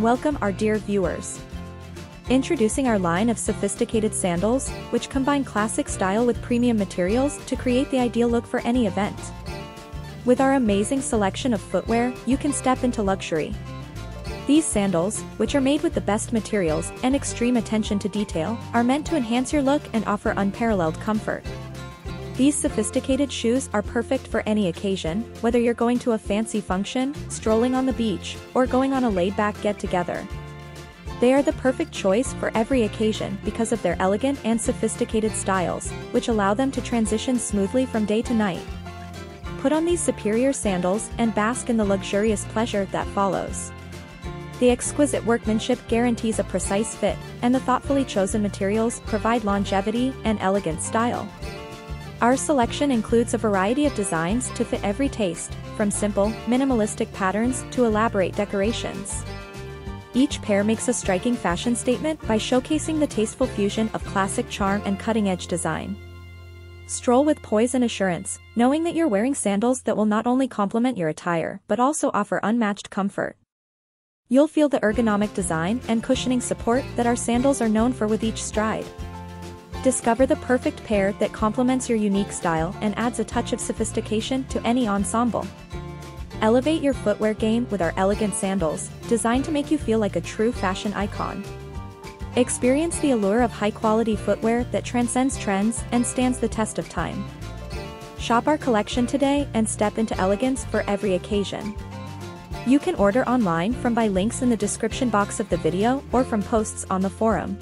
Welcome our dear viewers. Introducing our line of sophisticated sandals, which combine classic style with premium materials to create the ideal look for any event. With our amazing selection of footwear, you can step into luxury. These sandals, which are made with the best materials and extreme attention to detail, are meant to enhance your look and offer unparalleled comfort. These sophisticated shoes are perfect for any occasion, whether you're going to a fancy function, strolling on the beach, or going on a laid-back get-together. They are the perfect choice for every occasion because of their elegant and sophisticated styles, which allow them to transition smoothly from day to night. Put on these superior sandals and bask in the luxurious pleasure that follows. The exquisite workmanship guarantees a precise fit, and the thoughtfully chosen materials provide longevity and elegant style. Our selection includes a variety of designs to fit every taste, from simple, minimalistic patterns to elaborate decorations. Each pair makes a striking fashion statement by showcasing the tasteful fusion of classic charm and cutting-edge design. Stroll with poise and assurance, knowing that you're wearing sandals that will not only complement your attire but also offer unmatched comfort. You'll feel the ergonomic design and cushioning support that our sandals are known for with each stride. Discover the perfect pair that complements your unique style and adds a touch of sophistication to any ensemble. Elevate your footwear game with our elegant sandals, designed to make you feel like a true fashion icon. Experience the allure of high-quality footwear that transcends trends and stands the test of time. Shop our collection today and step into elegance for every occasion. You can order online from by links in the description box of the video or from posts on the forum.